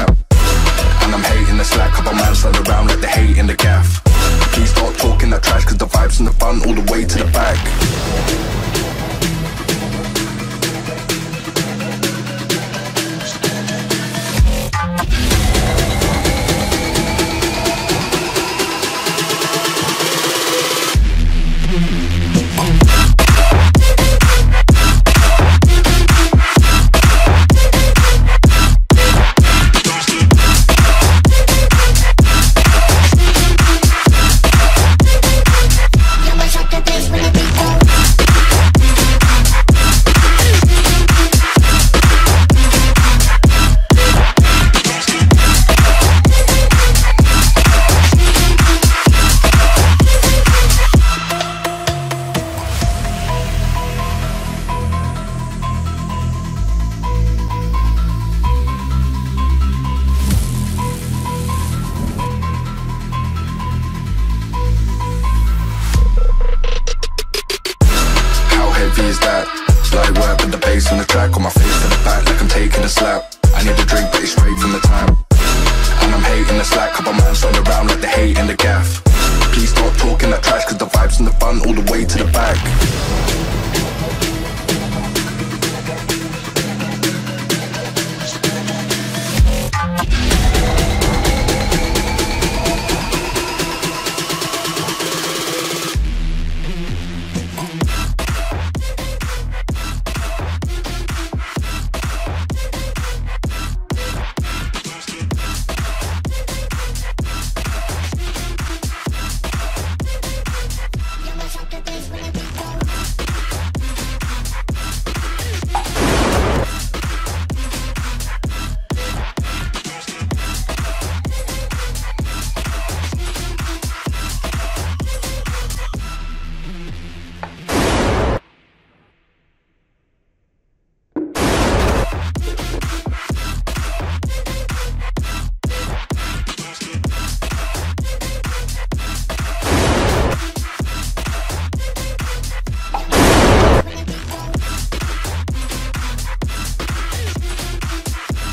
rap. And I'm hating the slack, couple man slide around like they hate in the gaff. Please stop talking that trash, cause the vibes in the front all the way to the back. Slight web and the bass on the track, on my face to the back like I'm taking a slap. I need a drink.